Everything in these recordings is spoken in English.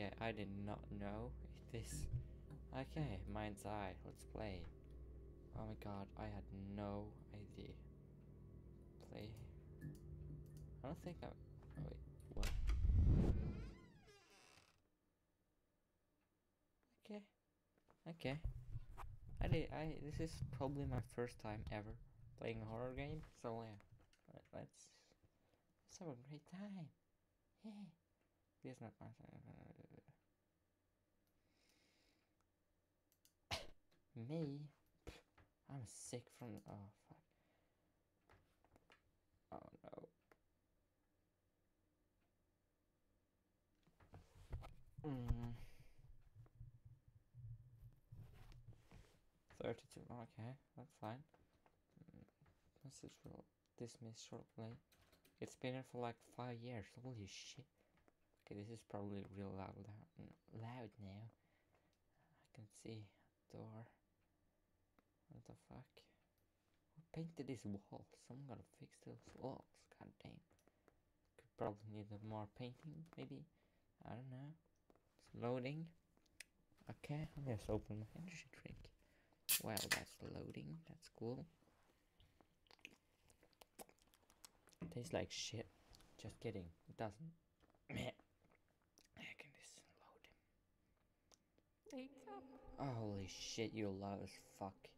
Okay, I did not know this. Okay, mind's eye, let's play. Oh my god, I had no idea. Play. I don't think I... Oh wait, what? Okay. Okay. This is probably my first time ever playing a horror game, so yeah. Let's have a great time. Yeah. This is not my time. Me? I'm sick from... Oh, fuck. Oh, no. Mm. 32. Okay, that's fine. Message will dismiss shortly. It's been here for like 5 years. Holy shit. Okay, this is probably real loud now. I can see a door. What the fuck? Who painted this wall? Someone gotta fix those walls. God damn. Could probably need more painting, maybe. I don't know. It's loading. Okay, let's open my energy drink. Well, that's loading. That's cool. It tastes like shit. Just kidding. It doesn't. Meh. I can just load him. Wake up. Oh, holy shit, you're loud as fuck. Wake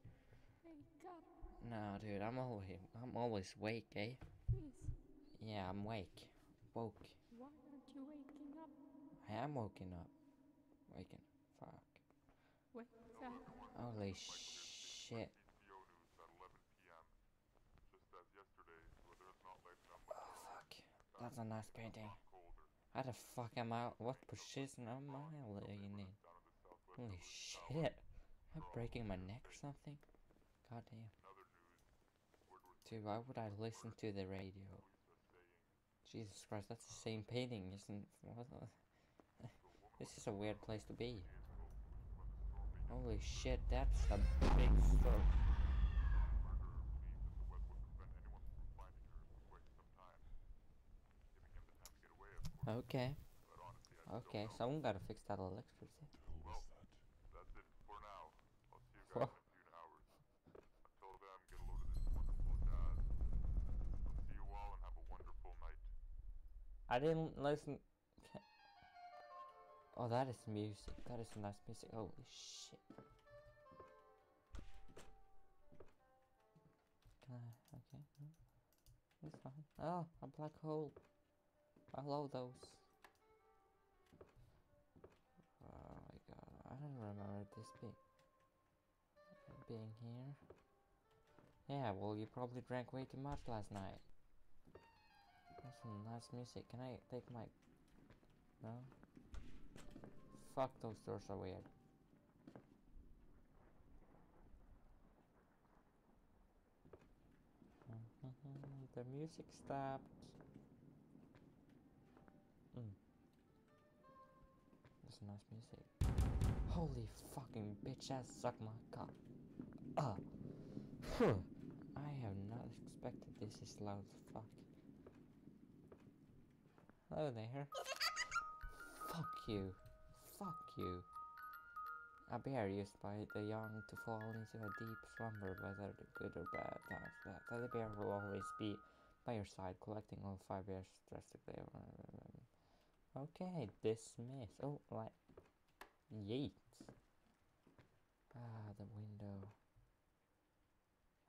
up. No, dude, I'm always awake, eh? Please. Yeah, I'm awake. Woke. Why aren't you waking up? I am waking up. Waking. Fuck. Wake up. Holy shit. Oh, fuck. That's a nice painting. How the fuck am I? What position am I in? Holy shit. Am I breaking my neck or something? God damn. Dude, why would I listen to the radio? Jesus Christ, that's the same painting, isn't it? This is a weird place to be. Holy shit, that's a big stroke. Okay. Okay, someone gotta fix that electricity. Well, that's it for now. I'll see you guys in a few hours. Until then, get a load of this wonderful jazz. I'll see you all and have a wonderful night. I didn't listen. Oh, that is music. That is nice music. Holy shit. Can I? Okay. It's fine. Oh, a black hole. I love those. Oh my god, I don't remember this being here. Yeah, well, you probably drank way too much last night. That's some nice music. Can I take my... No? Fuck, those doors are weird. The music stopped. That's nice music. Holy fucking bitch ass, suck my cock. I have not expected this is loud as fuck. Hello there. Fuck you. Fuck you. A bear used by the young to fall into a deep slumber, whether good or bad times. That the bear will always be by your side, collecting all 5 bears drastically. Okay, dismiss. Oh, like yeet. Ah, the window.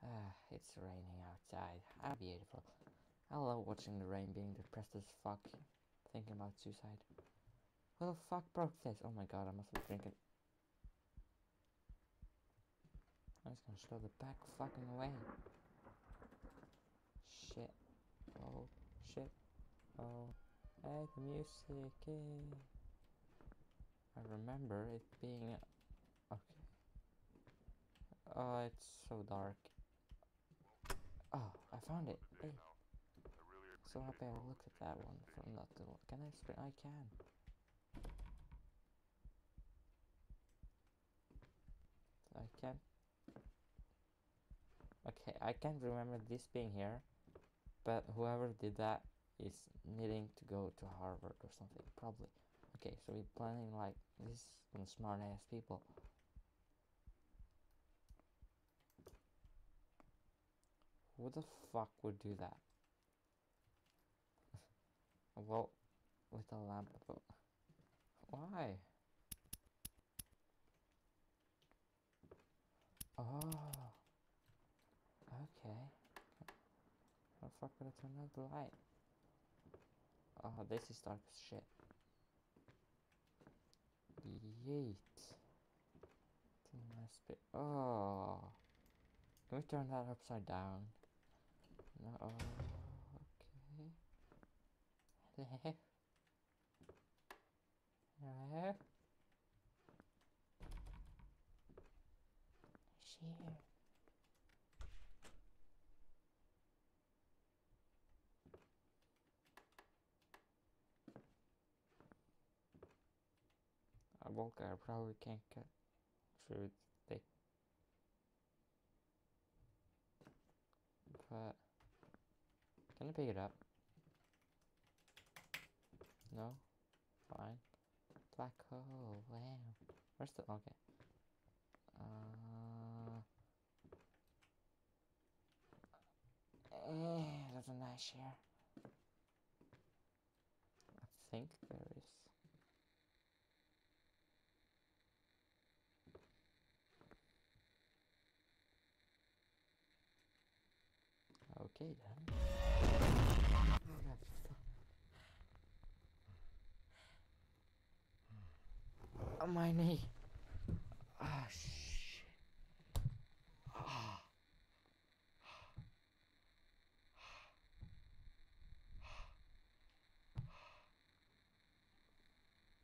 Ah, it's raining outside. How beautiful. I love watching the rain, being depressed as fuck, thinking about suicide. Who the fuck broke this? Oh my god, I must be drinking. I'm just gonna throw the back fucking away. Shit. Oh, shit. Oh. Hey, the music, hey. I remember it being... Okay. Oh, it's so dark. Oh, I found it. Hey. So happy I looked at that one from that little... Can I scream? I can. I can't... Okay, I can't remember this being here. But whoever did that is needing to go to Harvard or something, probably. Okay, so we're planning like this and smart ass people. Who the fuck would do that? Well, with a lamp, but why? Oh, okay. What the fuck would I turn out the light? Oh, this is dark as shit. Yeet. Oh, can we turn that upside down? No. Okay. Hello. Hello. Is she here? I woke up, I probably can't cut through the thing. But can I pick it up? No? Fine. Black hole, wow. Where's the okay. There's a nice here. I think there is. Okay then. Oh, my knee. Ah, oh, shit. Oh.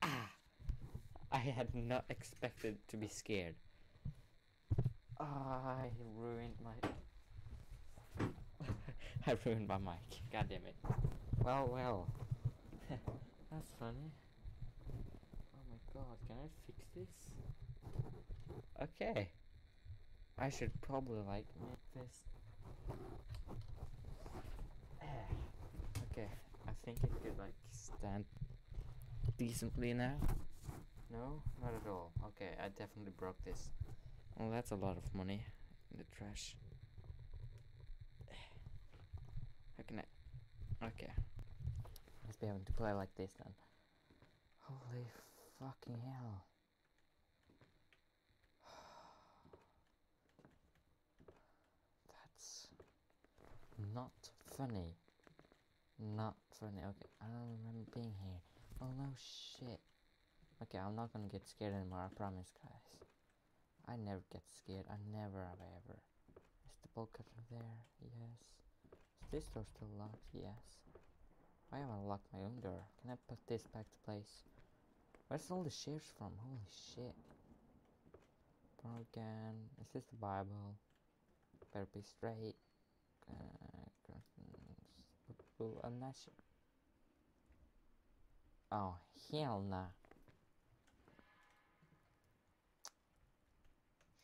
Ah. I had not expected to be scared. Oh, I ruined my. I ruined my mic. God damn it. Well, well. That's funny. Oh my god, can I fix this? Okay. I should probably like make this. Okay, I think it could like stand decently now. No, not at all. Okay, I definitely broke this. Well, that's a lot of money in the trash. Okay, let's be having to play like this then. Holy fucking hell. That's not funny. Not funny. Okay, I don't remember being here. Oh no shit. Okay, I'm not gonna get scared anymore, I promise guys. I never get scared, I never have ever. Is the bolt cutter there? Yes. Is this door still locked? Yes. Why haven't I locked my own door? Can I put this back to place? Where's all the shears from? Holy shit. Broken. Is this the Bible? Better be straight. Curtains. Oh, hell nah.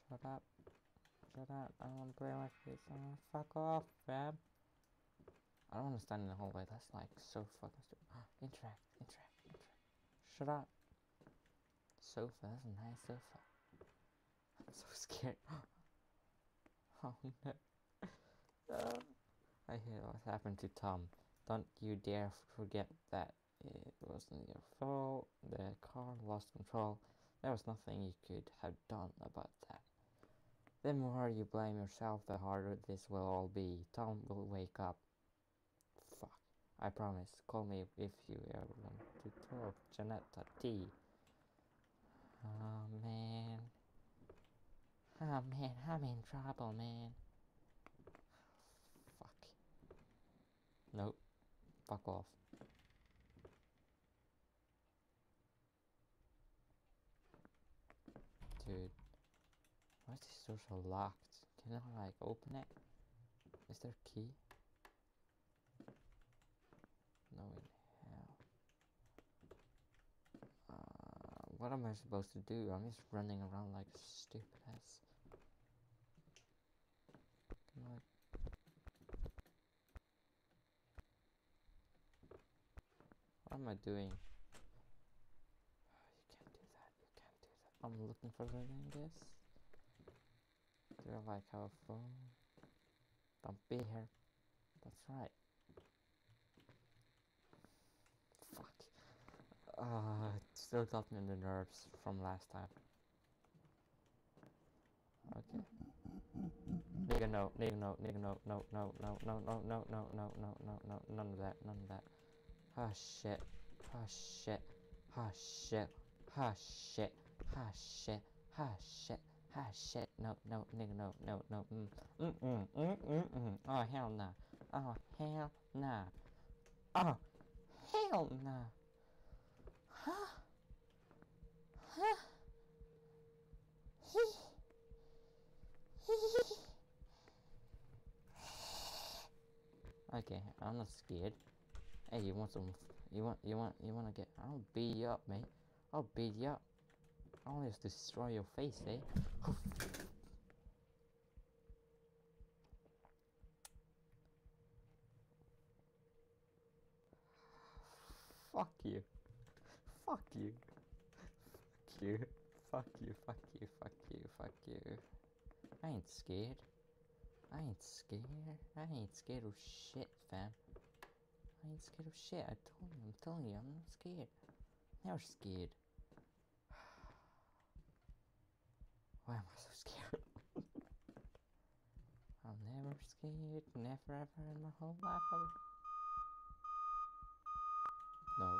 Shut up. Shut up. I don't want to play like this. Oh, fuck off, fam. I don't want to stand in the hallway, that's like so fucking stupid. Interact. Shut up. Sofa, that's a nice sofa. I'm so scared. Oh no. I hear what happened to Tom. Don't you dare forget that it wasn't your fault. The car lost control. There was nothing you could have done about that. The more you blame yourself, the harder this will all be. Tom will wake up. Fuck. I promise. Call me if you ever want to talk. Janetta T. Oh man. Oh man, I'm in trouble, man. Fuck. Nope. Fuck off. Dude. Why is this door so locked? Can I like open it? Is there a key? No in hell. What am I supposed to do? I'm just running around like a stupid ass. Come on. What am I doing? I'm looking for something, I guess. Do I like how phone? Don't be here. That's right. Fuck. It still got me in the nerves from last time. Okay. Nigga, no, nigga, no, nigga, no, no, no, no, no, no, no, no, no, no, no, no, none of that, none of that. Ah, shit. Ah, shit. Ah, shit. Ah, shit. Ah, shit. Ah, shit. Ah, shit. No, no, nigga, no, no, no. Oh, hell nah. Oh, hell nah. Oh, hell nah. Huh? Huh? Hee. Okay, I'm not scared. Hey, you want some? You wanna get? I'll beat you up, mate. I'll beat you up. I'll just destroy your face, eh? Fuck you! Fuck you! Fuck you! Fuck you! Fuck you! Fuck you! Fuck you! I ain't scared. I ain't scared. I ain't scared of shit, fam. I ain't scared of shit. I told you. I'm telling you. I'm not scared. Never scared. Why am I so scared? I'm never scared. Never ever in my whole life. No.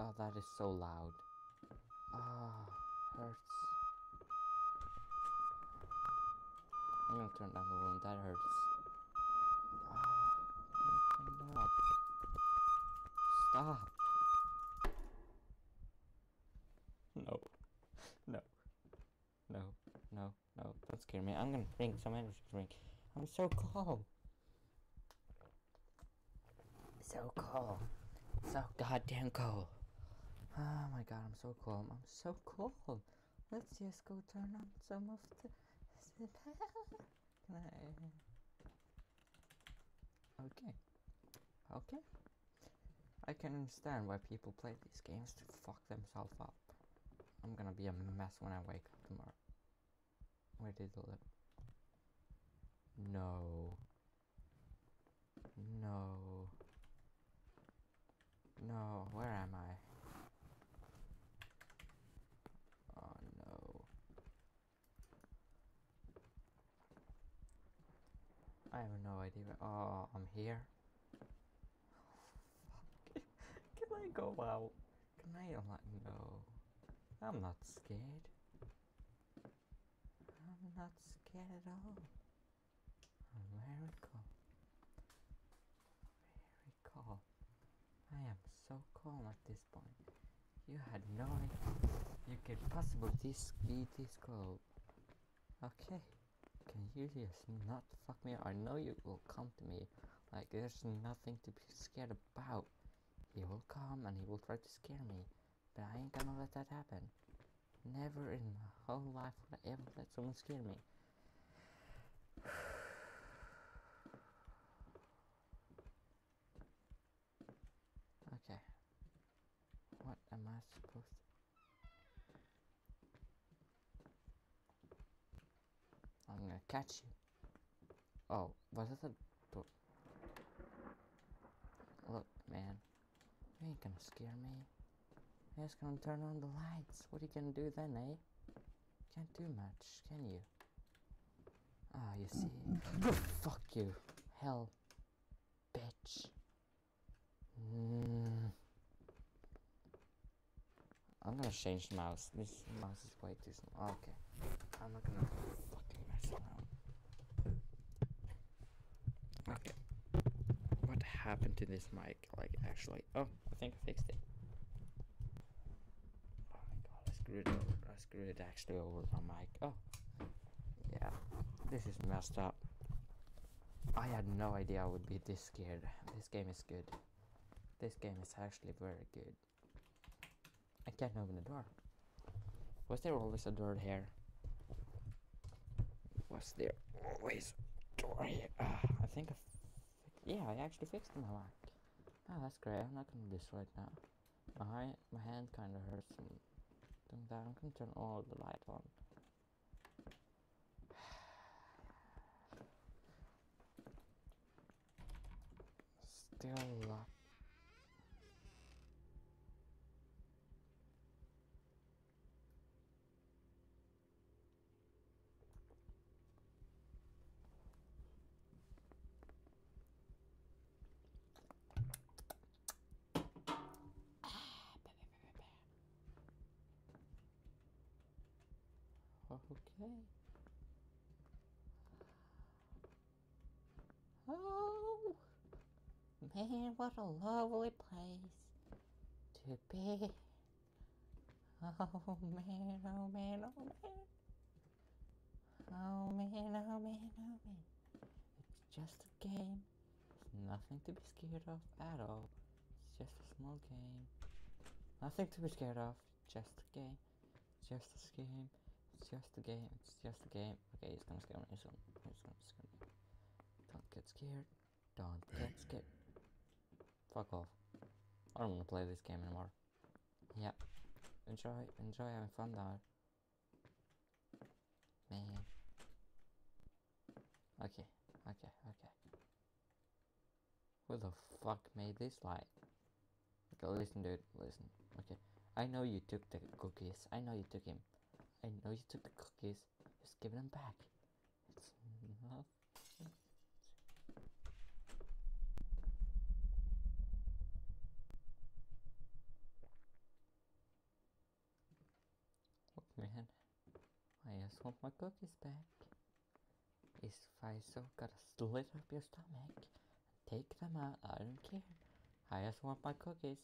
Oh, that is so loud. Ah, hurts. I'm gonna turn down the volume. That hurts. Ah, turn it off. Stop. No, no, no, no, no. Don't scare me. I'm gonna drink some energy drink. I'm so cold. So cold. So goddamn cold. Oh my god, I'm so cold. I'm so cold. Let's just go turn on some of the... Can I... Okay. Okay. I can understand why people play these games to fuck themselves up. I'm gonna be a mess when I wake up tomorrow. Where did the lip? No. No. No, where am I? Oh no. I have no idea where. Oh, I'm here. Fuck. Can I go out? Can I? I'm like, no. I'm not scared. I'm not scared at all. I'm very calm. Very calm. I am so calm at this point. You had no idea you could possibly be this cold. Okay, can you just not fuck me up? I know you will come to me. Like, there's nothing to be scared about. He will come and he will try to scare me. But I ain't gonna let that happen. Never in my whole life would I ever let someone scare me. Okay. What am I supposed to... I'm gonna catch you. Oh, was it a... Look, man. You ain't gonna scare me. You're just gonna turn on the lights. What are you gonna do then, eh? Can't do much, can you? Ah, oh, you see. Fuck you. Hell. Bitch. I'm gonna change the mouse. This mouse is way too small. Okay. I'm not gonna fucking mess around. Okay. What happened to this mic? Like, actually. Oh, I think I fixed it. Oh my god, I screwed it over. I screwed it actually over my mic. Oh. Yeah. This is messed up. I had no idea I would be this scared. This game is good. This game is actually very good. I can't open the door. Was there always a door here? was there always a door here? I think I actually fixed my mic. Oh, that's great. I'm not gonna do this right now. My hand kind of hurts from doing that. I'm gonna turn all the light on. Still up. Okay. Oh man, what a lovely place to be. Oh man, oh man, oh man. Oh man, oh man, oh man. It's just a game. There's nothing to be scared of at all. It's just a small game. Nothing to be scared of. Just a game. Just a game. It's just a game, it's just a game. Okay, it's gonna scare me soon. It's gonna scare me. Don't get scared. Don't get scared. Fuck off. I don't wanna play this game anymore. Yeah. Enjoy having fun now. Man. Okay. Who the fuck made this light? Okay, listen dude, listen. Okay. I know you took the cookies. I know you took him. I know you took the cookies, just give them back. It's not... Oh man, I just want my cookies back. If I so gotta slit up your stomach and take them out, I don't care. I just want my cookies.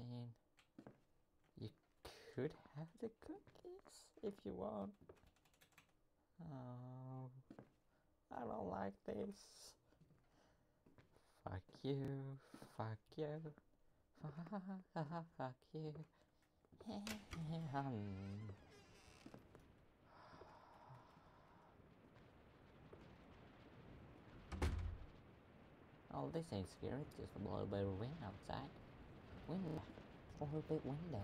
Man, you could have the cookies if you want. Oh, I don't like this. Fuck you, fuck you, fuck you. Oh, this ain't scary, it's just a little bit of wind outside. Window, a little bit window.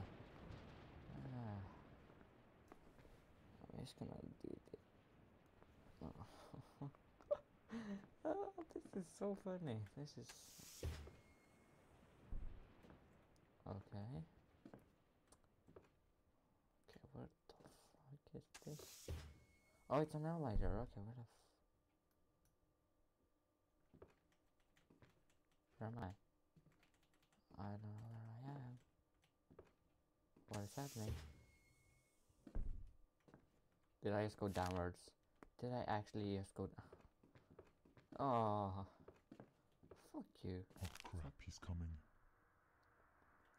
I'm just gonna do this. Oh. Oh, this is so funny. This is okay. Okay, where the fuck is this? Oh, it's an elevator. Okay, where the f? Where am I? I don't know where I am. What is happening? Did I just go downwards? Did I actually just go down? Oh. Fuck you. Oh crap, he's coming.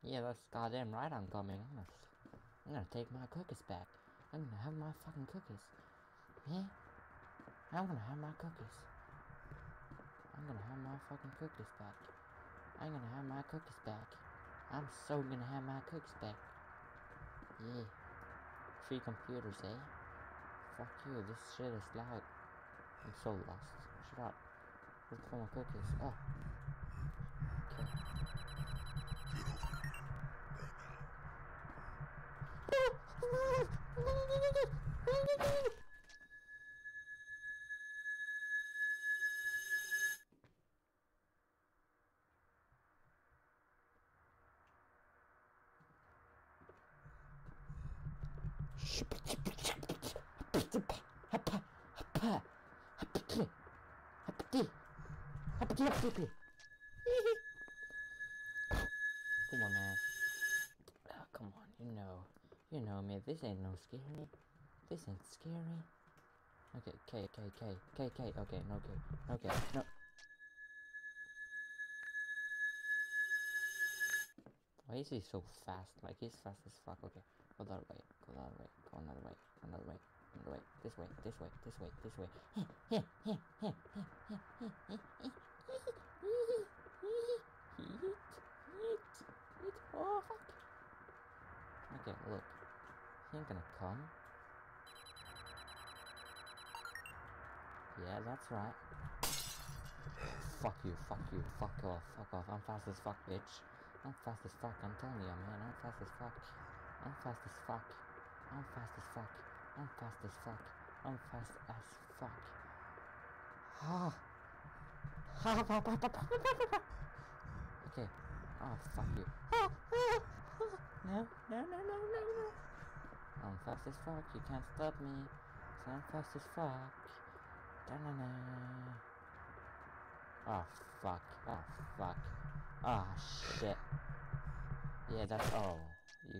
Yeah, that's goddamn right I'm coming. I'm gonna take my cookies back. I'm gonna have my fucking cookies. Yeah? I'm gonna have my cookies. I'm gonna have my fucking cookies back. I'm gonna have my cookies back. I'm so gonna have my cookies back. Yeah. Free computers, eh? Fuck you, this shit is loud. I'm so lost. Shut up. Look for my cookies. Oh. Okay. Get over here. Right now. Come on, man. Oh, come on. You know me. This ain't no scary. This ain't scary. Okay, K. Okay, no K. Okay, no. Why is he so fast? Like he's fast as fuck. Okay, go that way. Go that way. Go another way. Another way. Another way. This way. This way. This way. This way. Look, he ain't gonna come. Yeah, that's right. Fuck you, fuck you, fuck off. I'm fast as fuck, bitch. I'm fast as fuck, I'm telling you, man. I'm fast as fuck. I'm fast as fuck. I'm fast as fuck. I'm fast as fuck. I'm fast as fuck. Ha! Ha! Okay. Oh, fuck you. No, no, no, no, no, no. I'm fast as fuck. You can't stop me. So I'm fast as fuck. Da na na. Oh, fuck. Oh, fuck. Oh, shit. Yeah, that's all. You.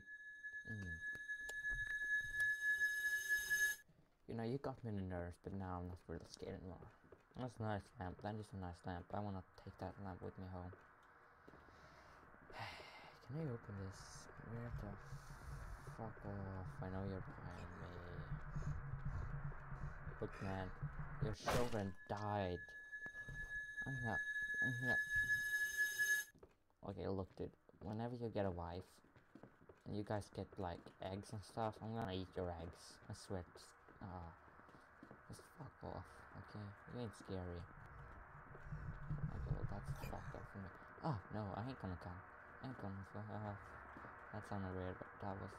You know, you got me in the nerves, but now I'm not really scared anymore. That's a nice lamp. That is a nice lamp. I wanna take that lamp with me home. Can I open this? Where the fuck off? I know you're behind me. Look, man, your children died. I'm here. Okay, look, dude. Whenever you get a wife, and you guys get like eggs and stuff, I'm gonna eat your eggs. I swear. Just fuck off, okay? You ain't scary. Okay, well that's fucked up for me. Oh, no, I ain't gonna come. I ain't gonna fuck off. That sounded weird, but that was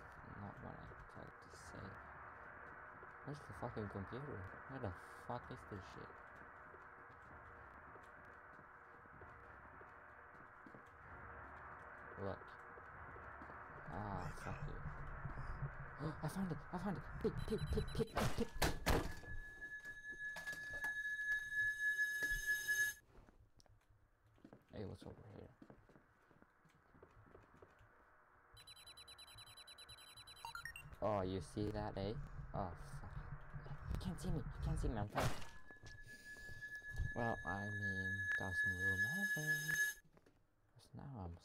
not what I tried to say. Where's the fucking computer? Where the fuck is this shit? Look. Ah, fuck you. Oh, I found it! Pick! Hey, what's over here? Oh, you see that, eh? Oh, fuck. You can't see me. You can't see me. I'm fine. Well, I mean, doesn't really matter. Because now I'm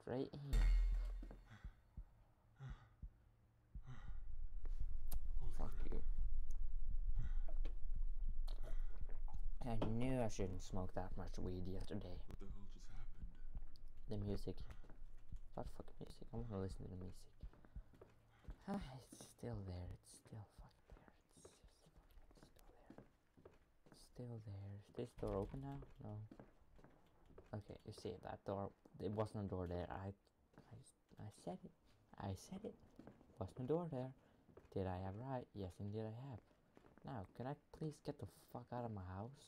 straight here. Fuck you. I knew I shouldn't smoke that much weed yesterday. What the hell just happened? The music. What fucking music? I wanna listen to the music. Ah, it's still there. It's still fucking there. It's just fucking still there. It's still there. Is this door open now? No. Okay, you see that door? It wasn't a door there. I said it. I said it. Wasn't a door there. Did I have right? Yes, indeed I have. Now, can I please get the fuck out of my house?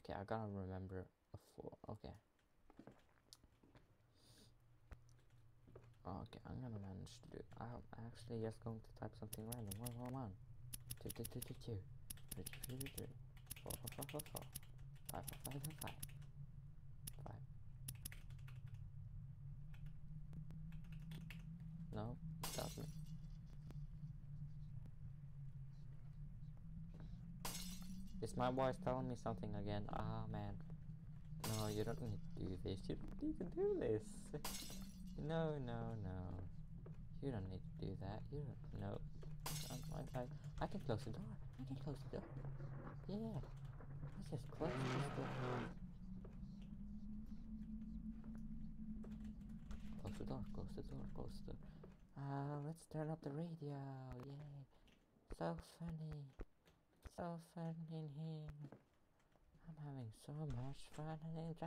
Okay, I gotta remember a floor. Okay. Okay, I'm gonna manage to do. I'm actually just going to type something random. 111. 222. 323. 444. 555. 5. No, it doesn't. Is my voice telling me something again? Ah, man. No, you don't need to do this. You don't need to do this. No. You don't need to do that. You don't. No. I can close the door. Yeah. Let's just close this door. Close the door. Let's turn up the radio, yay! So fun in here. I'm having so much fun and enjoy.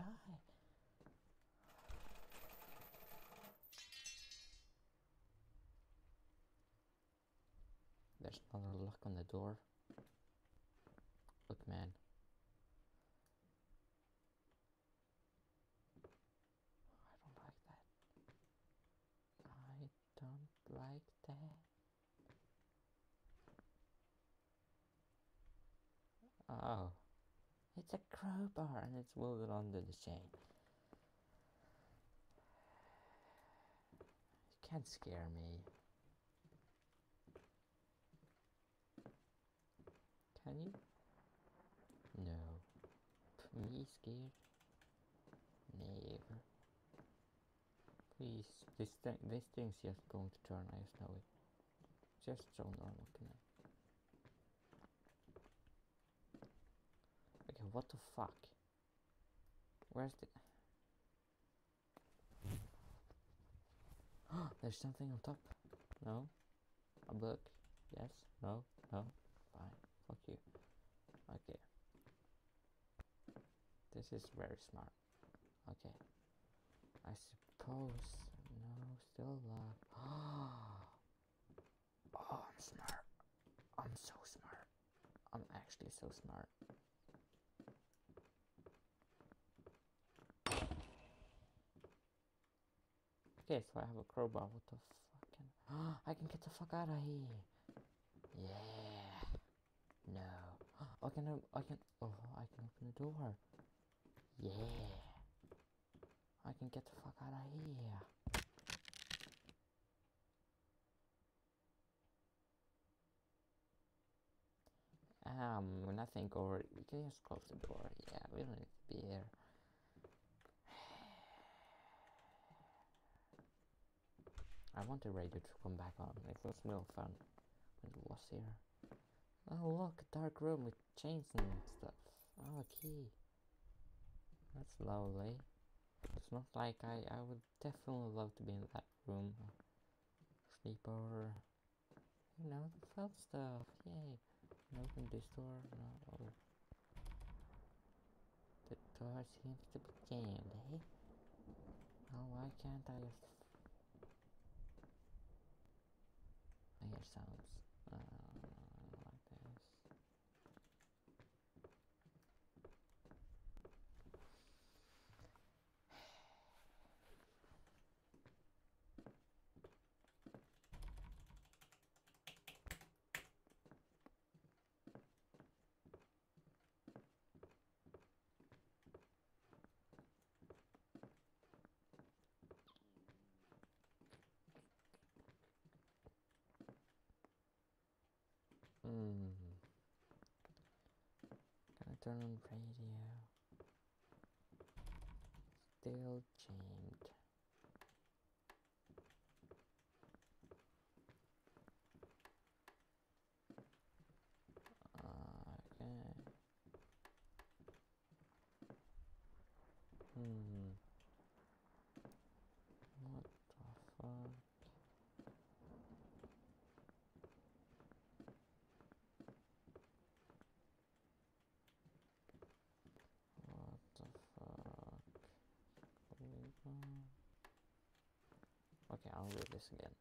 There's another lock on the door. Look, man. Oh, it's a crowbar and it's welded under the chain. You can't scare me. Can you? No. Me scared? Never. Please, this thing's just going to turn, I just know it. Just so normal, can I? What the fuck? Where's the... There's something on top. No. A book. Yes. No. No. Fine. Fuck you. Okay. This is very smart. Okay. I suppose... No. Still locked. Oh, I'm smart. I'm so smart. I'm actually so smart. Okay, so I have a crowbar. What the fuck? I can get the fuck out of here. Yeah. No. I can open the door. Yeah. I can get the fuck out of here. Nothing over. We can just close the door. Yeah, we don't need to be here. I want the radio to come back on. It was real fun when it was here. Oh look, dark room with chains and stuff. Oh, a key. That's lovely. It's not like I would definitely love to be in that room. Sleepover. You know, the fun stuff. Yay. Open this door. No. Oh. The door seems to be jammed, eh? Oh, why can't I just... I hear sounds like this. Turn on radio. Still jammed. Okay. What the fuck? Okay, I'll do this again.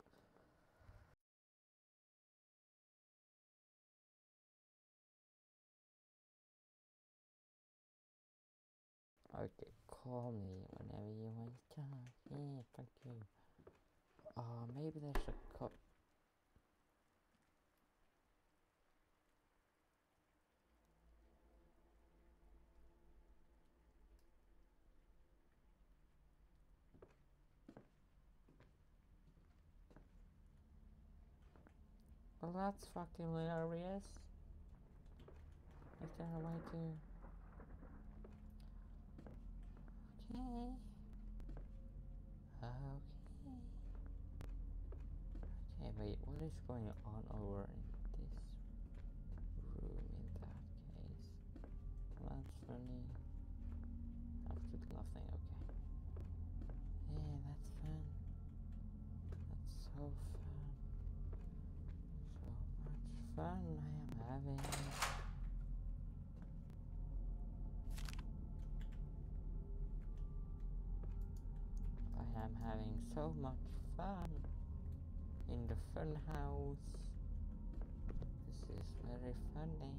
Okay, call me whenever you want to talk. Yeah, thank you. Maybe there's a cop. Well, that's fucking hilarious. Is there a way to... Okay. Okay. Okay, wait, what is going on over in this room in that case? That's funny. Absolutely nothing, okay. Yeah, that's fun. That's so fun. Fun I am having. I am having so much fun in the fun house. This is very funny.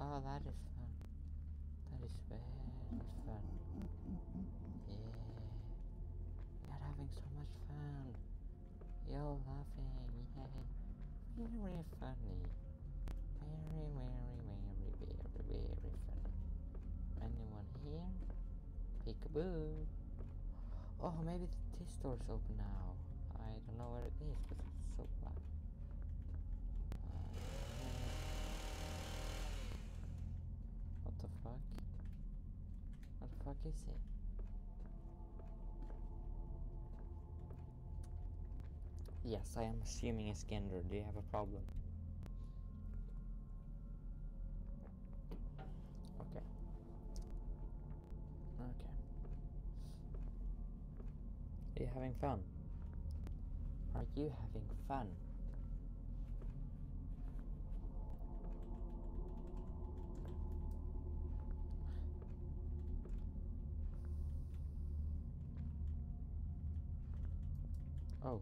Oh, that is fun. That is very fun. Yeah. You're having so much fun. You're laughing, yay. Very funny. Very funny. Anyone here? Peekaboo. Oh, maybe this door's open now. I don't know where it is because it's so black. What the fuck? What the fuck is it? Yes, I am assuming it's gender. Do you have a problem? having fun? Are you having fun? Oh.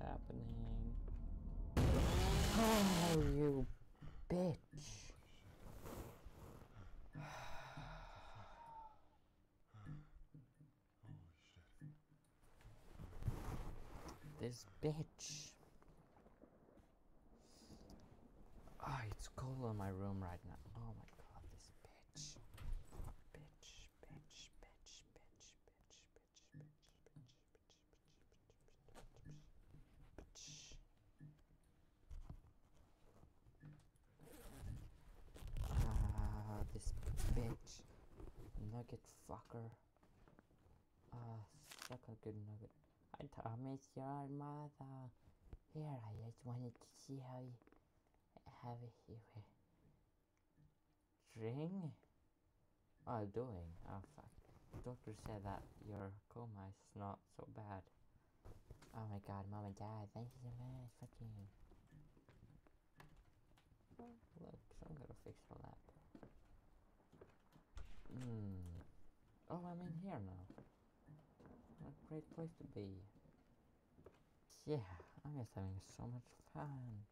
Happening. Oh, you bitch. This bitch. Ah, oh, it's cold in my room right now. Oh my god, this bitch. This bitch, nugget fucker, suck a good nugget. I promise your mother. Here, I just wanted to see how you have it here. Drink? Oh, doing? Oh, fuck. The doctor said that your coma is not so bad. Oh my god, mom and dad, thank you so much. Fucking. Oh, look, so I'm gonna fix all that. Hmm. Oh, I'm in here now. What a great place to be. Yeah, I'm just having so much fun.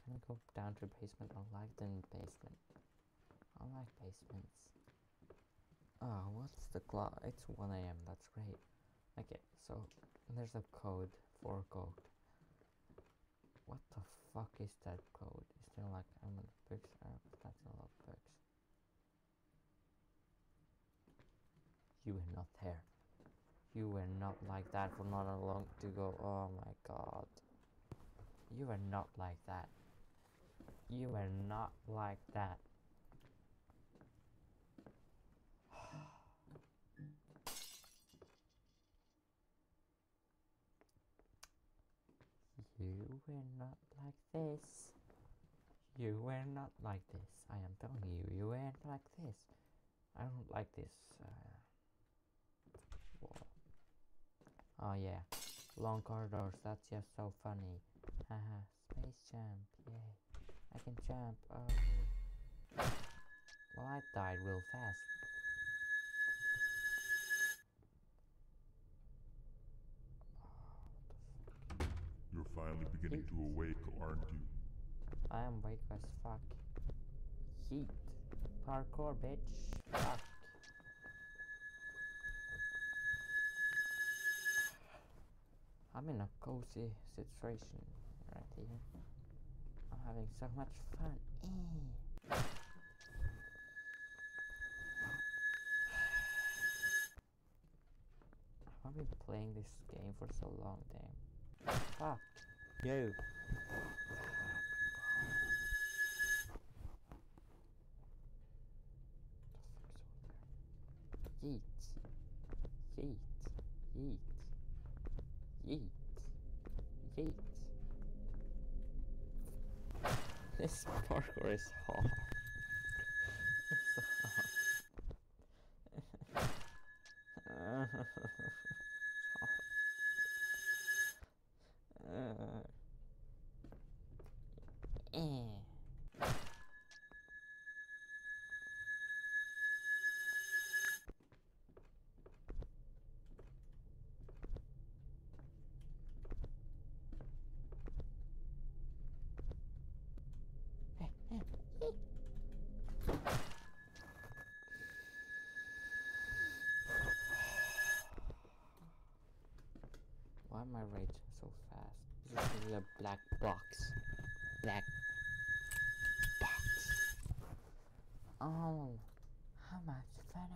Can I go down to the basement? I like the basement. I like basements. Oh, what's the clock? It's 1 AM, that's great. Okay, so there's a code for a code. What the fuck is that code? Is there like how many books are? That's a lot of books. You were not there. You were not like that for not long to go. Oh my god. You were not like that. You were not like that. You were not like this. You were not like this. I am telling you, you weren't like this. I don't like this. Whoa. Oh yeah, long corridors, that's just so funny. Haha, space jump, yay. I can jump, oh. Well, I died real fast. You're finally beginning to awake, aren't you? I am awake as fuck. Heat. Parkour, bitch. Fuck. I'm in a cozy situation right here. I'm having so much fun. I've been playing this game for so long, damn. Fuck you. Yeet. Yeet. Yeet. Yeet. Yeet. This parkour is hard. It's hard. It's hard. Why am I raging so fast? This is really a black box. Black box. Oh, how much fun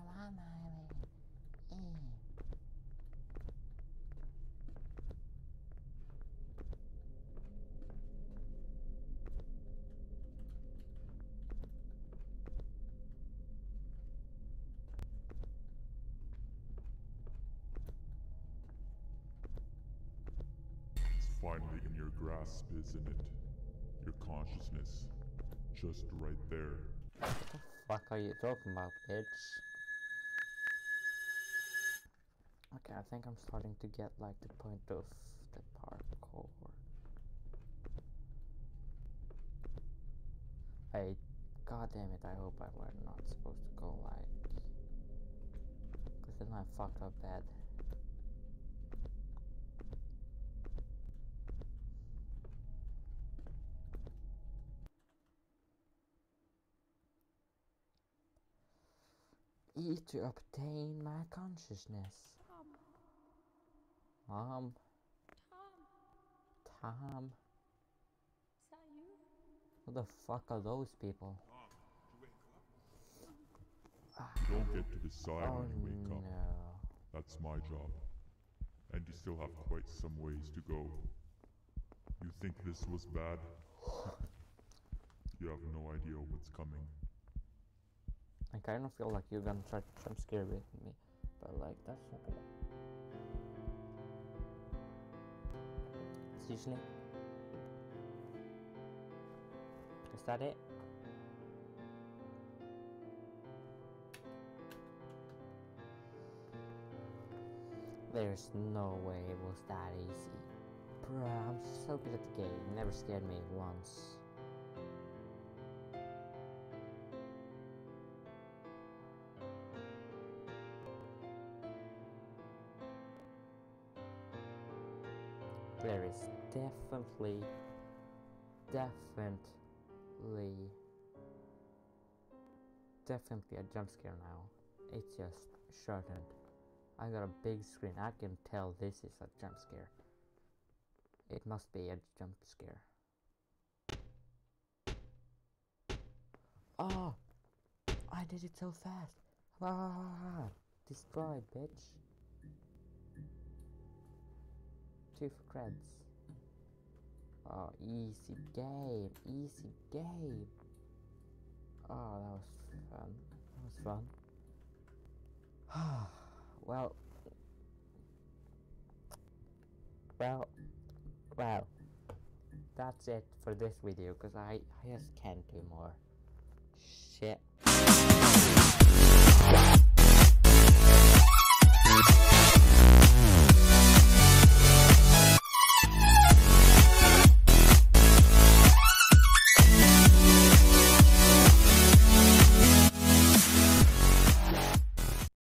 finally in your grasp, isn't it? Your consciousness. Just right there. What the fuck are you talking about, bitch? Okay, I think I'm starting to get like the point of the parkour. Hey, god damn it, I hope I were not supposed to go like... Cause then I fucked up bad. E to obtain my consciousness. Tom. Is that you? Who the fuck are those people? Don't get to the side when you wake up. No. That's my job. And you still have quite some ways to go. You think this was bad? You have no idea what's coming. I kind of feel like you're gonna try to jump scare with me, but like that's not gonna. Excuse me. Is that it? There's no way it was that easy. Bruh, I'm so good at the game. It never scared me once. There is definitely a jump scare now. It's just shortened. I got a big screen. I can tell this is a jump scare. It must be a jump scare. Oh, I did it so fast. Ah, destroyed, bitch. 2 for creds. Oh, easy game, easy game. Oh, that was fun. That was fun. Well. That's it for this video, because I just can't do more. Shit.